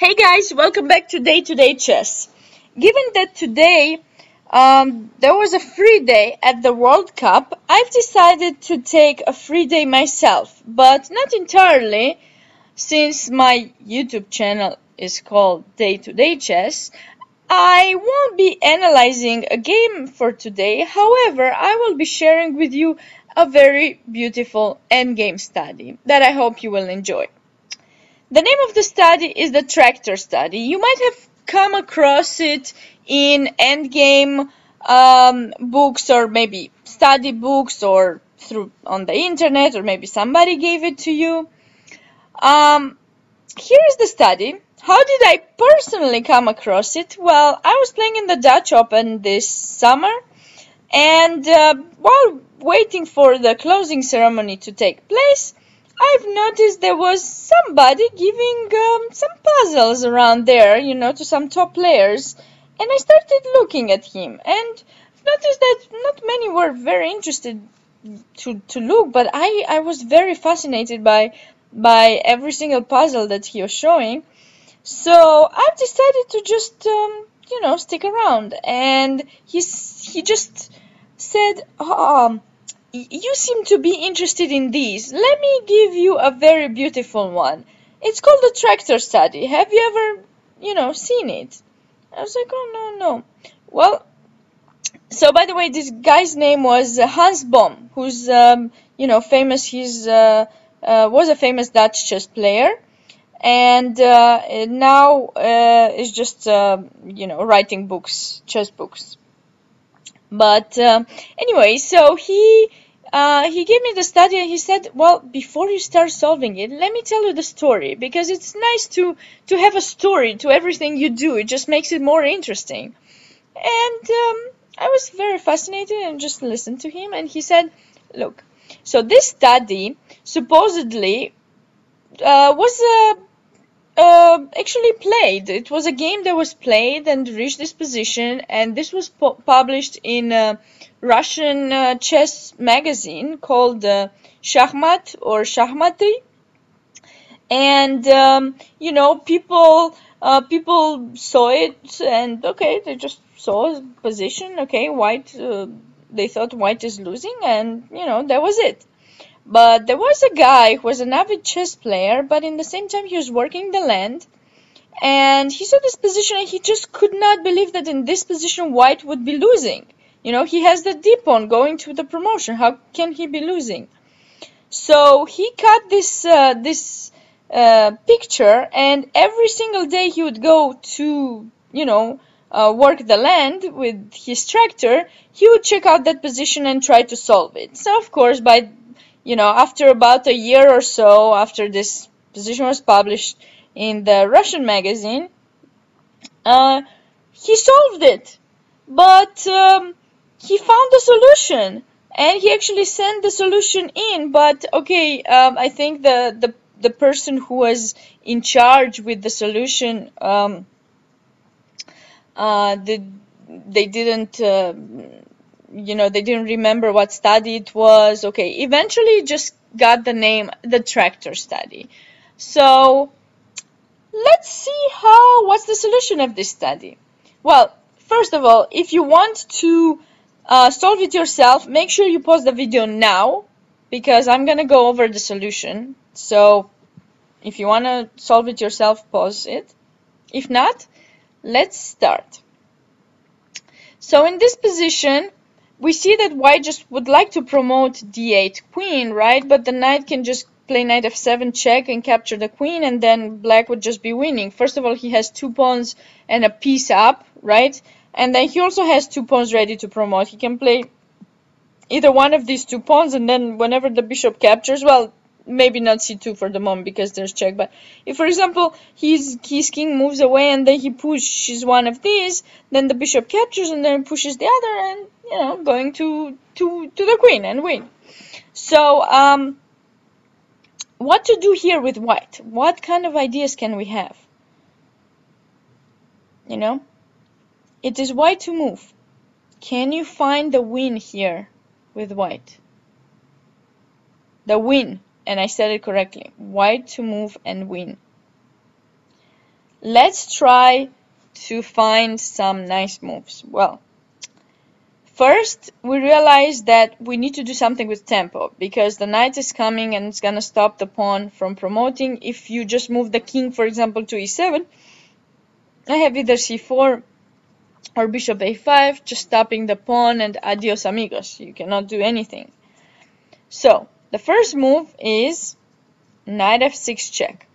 Hey guys, welcome back to Day2Day Chess. Given that today there was a free day at the World Cup, I've decided to take a free day myself, but not entirely, since my YouTube channel is called Day2Day Chess. I won't be analyzing a game for today, however, I will be sharing with you a very beautiful endgame study that I hope you will enjoy. The name of the study is the tractor study. You might have come across it in endgame books, or maybe study books, or through on the internet, or maybe somebody gave it to you. Here is the study. How did I personally come across it? Well, I was playing in the Dutch Open this summer, and while waiting for the closing ceremony to take place, I've noticed there was somebody giving some puzzles around there, you know, to some top players, and I started looking at him, and noticed that not many were very interested to look, but I was very fascinated by every single puzzle that he was showing, so I've decided to just, you know, stick around, and he just said, "You seem to be interested in these. Let me give you a very beautiful one. It's called the tractor study. Have you ever, you know, seen it?" I was like, "Oh, no." Well, so by the way, this guy's name was Hans Bohm, who's, you know, famous. He's was a famous Dutch chess player, and now is just, you know, writing books, chess books. But anyway, so he gave me the study, and he said, "Well, before you start solving it, let me tell you the story, because it's nice to have a story to everything you do. It just makes it more interesting." And I was very fascinated and just listened to him, and he said, "Look, so this study supposedly was actually played. It was a game that was played and reached this position, and this was published in a Russian chess magazine called Shahmat or Shahmati. And you know, people saw it, and okay, they just saw a position. Okay, white. They thought white is losing, and you know, that was it." But there was a guy who was an avid chess player, but in the same time he was working the land, and he saw this position, and he just could not believe that in this position white would be losing. You know, he has the d pawn going to the promotion. How can he be losing? So he cut this picture, and every single day he would go to, you know, work the land with his tractor. He would check out that position and try to solve it. So of course, by you know, after about a year or so, after this position was published in the Russian magazine, he solved it. But he found the solution, and he actually sent the solution in. But okay, I think the person who was in charge with the solution, they didn't. You know, they didn't remember what study it was. Okay, eventually just got the name, the tractor study. So let's see what's the solution of this study. Well, first of all, if you want to solve it yourself, make sure you pause the video now, because I'm gonna go over the solution. So if you want to solve it yourself, pause it. If not, let's start. So in this position, we see that white just would like to promote d8 queen, right? But the knight can just play knight f7 check and capture the queen, and then black would just be winning. First of all, he has two pawns and a piece up, right? And then he also has two pawns ready to promote. He can play either one of these two pawns, and then whenever the bishop captures, well, maybe not c2 for the moment because there's check, but if, for example, his king moves away and then he pushes one of these, then the bishop captures and then pushes the other, and you know, going to the queen and win. So what to do here with white? What kind of ideas can we have? You know, it is white to move. Can you find the win here with white? The win. And I said it correctly. White to move and win. Let's try to find some nice moves. Well, first we realize that we need to do something with tempo, because the knight is coming and it's gonna stop the pawn from promoting. If you just move the king, for example, to e7, I have either c4 or bishop a5, just stopping the pawn, and adios amigos, you cannot do anything. So the first move is knight f6 check.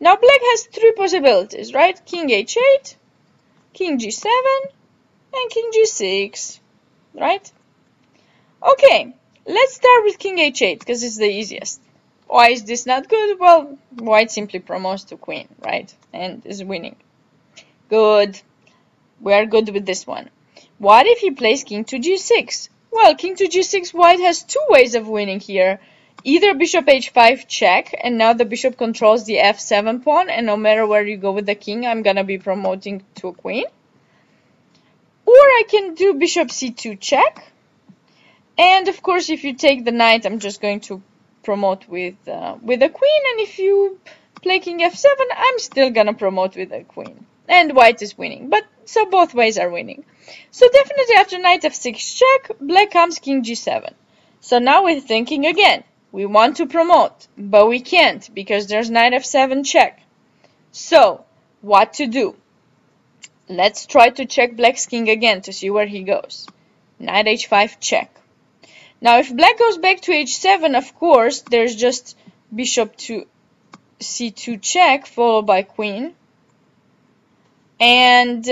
Now black has three possibilities, right? King h8, king g7, and king g6, right? Okay, let's start with king h8, because it's the easiest. Why is this not good? Well, white simply promotes to queen, right? And is winning. Good. We are good with this one. What if he plays king to g6? Well, king to g6, white has two ways of winning here. Either bishop h5 check, and now the bishop controls the f7 pawn, and no matter where you go with the king, I'm gonna be promoting to a queen. Or I can do bishop c2 check, and of course if you take the knight, I'm just going to promote with a queen, and if you play king f7, I'm still gonna promote with a queen. And white is winning, but so both ways are winning. So definitely after knight f6 check, black comes king g7. So now we're thinking again. We want to promote, but we can't because there's knight f7 check. So, what to do? Let's try to check black's king again to see where he goes. Knight h5 check. Now, if black goes back to h7, of course, there's just bishop to c2 check, followed by queen. And,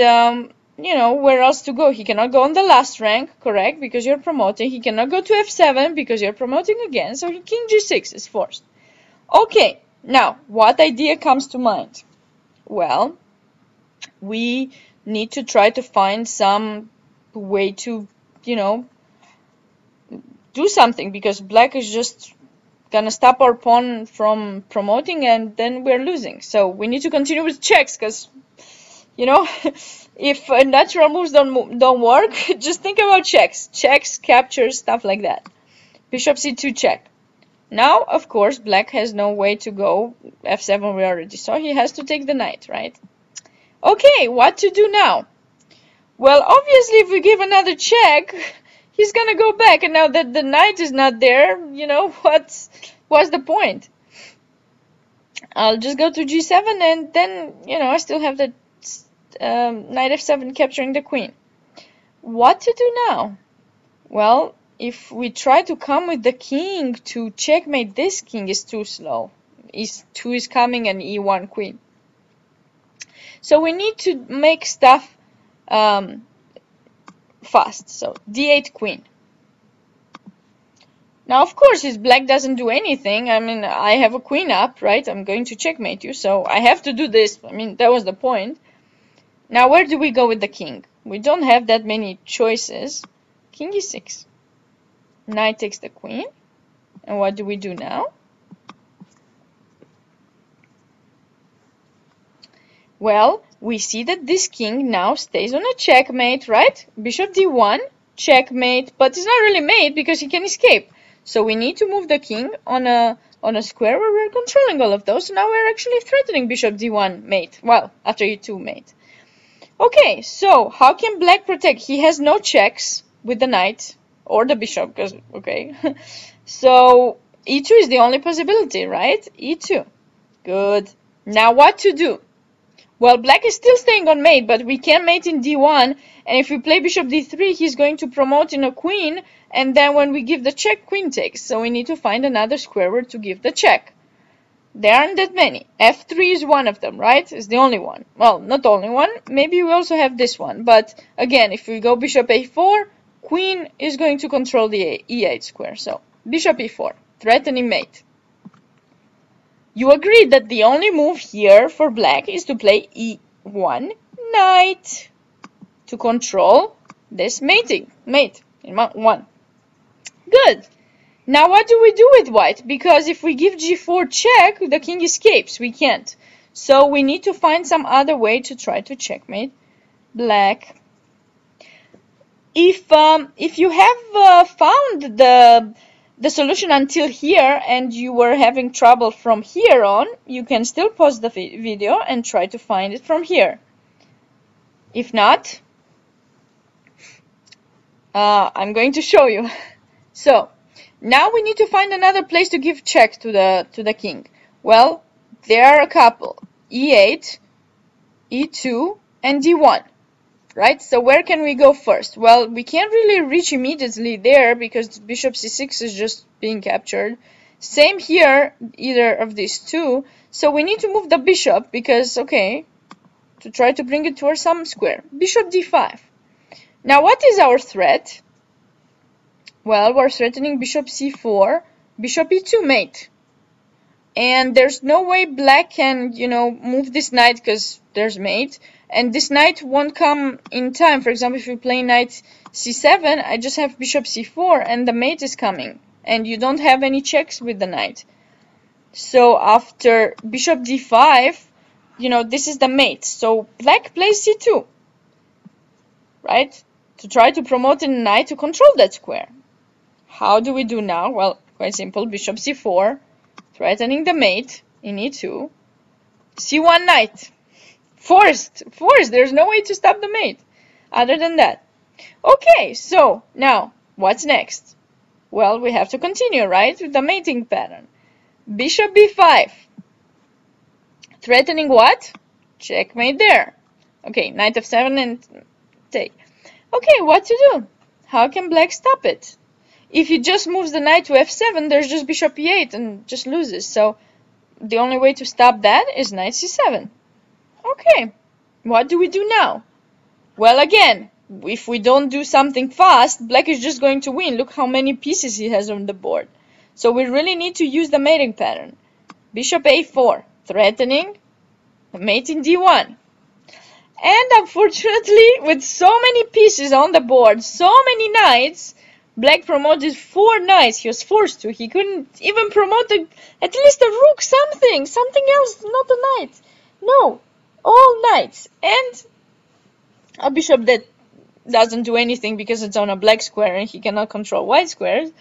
you know, where else to go? He cannot go on the last rank, correct, because you're promoting. He cannot go to f7 because you're promoting again, so king g6 is forced. Okay, now, what idea comes to mind? Well, we need to try to find some way to, you know, do something, because black is just gonna stop our pawn from promoting, and then we're losing. So we need to continue with checks, because, you know, if natural moves don't work, just think about checks. Checks, captures, stuff like that. Bishop c2 check. Now, of course, black has no way to go. f7 we already saw. He has to take the knight, right? Okay, what to do now? Well, obviously, if we give another check, he's gonna go back. And now that the knight is not there, you know, what's the point? I'll just go to g7, and then, you know, I still have the knight f7 capturing the queen. What to do now? Well, if we try to come with the king to checkmate, this king is too slow. e2 is coming and e1 queen. So we need to make stuff fast. So d8 queen. Now, of course, if black doesn't do anything, I mean, I have a queen up, right? I'm going to checkmate you, so I have to do this. I mean, that was the point. Now, where do we go with the king? We don't have that many choices. King e6. Knight takes the queen. And what do we do now? Well, we see that this king now stays on a checkmate, right? Bishop d1, checkmate, but it's not really mate because he can escape. So we need to move the king on a square where we're controlling all of those. So now we're actually threatening bishop d1 mate. Well, after e2 mate. Okay, so how can black protect? He has no checks with the knight or the bishop, because, okay. So e2 is the only possibility, right? e2. Good. Now what to do? Well, black is still staying on mate, but we can mate in d1, and if we play bishop d3, he's going to promote in a queen, and then when we give the check, queen takes. So we need to find another square where to give the check. There aren't that many. f3 is one of them, right? It's the only one. Well, not only one. Maybe we also have this one. But again, if we go bishop a4, queen is going to control the e8 square. So bishop e4, threatening mate. You agree that the only move here for black is to play e1 knight to control this mate in one. Good. Now what do we do with white? Because if we give g4 check, the king escapes. We can't. So we need to find some other way to try to checkmate black. If you have found the the solution until here and you were having trouble from here on, you can still pause the video and try to find it from here. If not, I'm going to show you. So now we need to find another place to give check to the king. Well, there are a couple: e8, e2, and d1. Right, so where can we go first? Well, we can't really reach immediately there because bishop c6 is just being captured. Same here, either of these two. So we need to move the bishop because, okay, to try to bring it towards some square. Bishop d5. Now, what is our threat? Well, we're threatening bishop c4, bishop e2 mate. And there's no way black can, you know, move this knight because there's mate. And this knight won't come in time. For example, if you play knight c7, I just have bishop c4 and the mate is coming. And you don't have any checks with the knight. So after bishop d5, you know, this is the mate. So black plays c2, right? To try to promote the knight to control that square. How do we do now? Well, quite simple. Bishop c4, threatening the mate in e2. c1 knight. Forced. There's no way to stop the mate other than that. Okay, so now what's next? Well, we have to continue, right, with the mating pattern. Bishop b5. Threatening what? Checkmate there. Okay, knight f7 and take. Okay, what to do? How can black stop it? If he just moves the knight to f7, there's just bishop e8 and just loses. So the only way to stop that is knight c7. Okay, what do we do now? Well, again, if we don't do something fast, black is just going to win. Look how many pieces he has on the board. So we really need to use the mating pattern. Bishop a4, threatening the mate in d1. And unfortunately, with so many pieces on the board, so many knights, black promoted 4 knights. He was forced to. He couldn't even promote at least a rook, something else, not a knight. No. All knights and a bishop that doesn't do anything because it's on a black square and he cannot control white squares.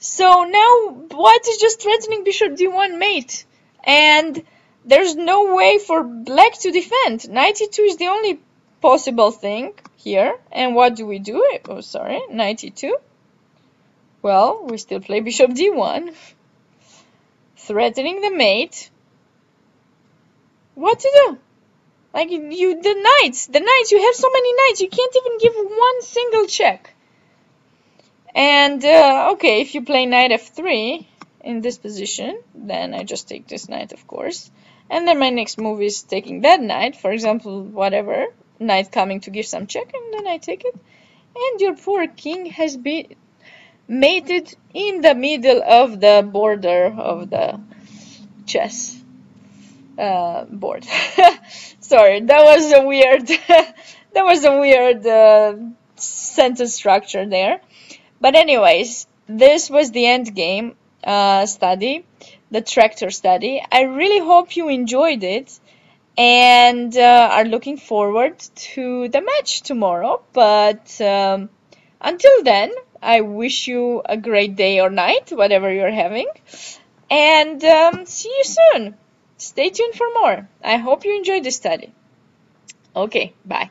So now white is just threatening bishop d1 mate and there's no way for black to defend. Knight e2 is the only possible thing here. And what do we do? Oh, sorry, knight e2. Well, we still play bishop d1, threatening the mate. What to do? Like, the knights, you have so many knights, you can't even give one single check. And, okay, if you play knight f3 in this position, then I just take this knight, of course. And then my next move is taking that knight, for example, whatever, knight coming to give some check, and then I take it. And your poor king has been mated in the middle of the border of the chess. Board. Sorry, that was a weird sentence structure there. But anyways, this was the end game study, the tractor study. I really hope you enjoyed it and are looking forward to the match tomorrow. But until then, I wish you a great day or night, whatever you're having, and see you soon. Stay tuned for more. I hope you enjoyed this study. Okay, bye.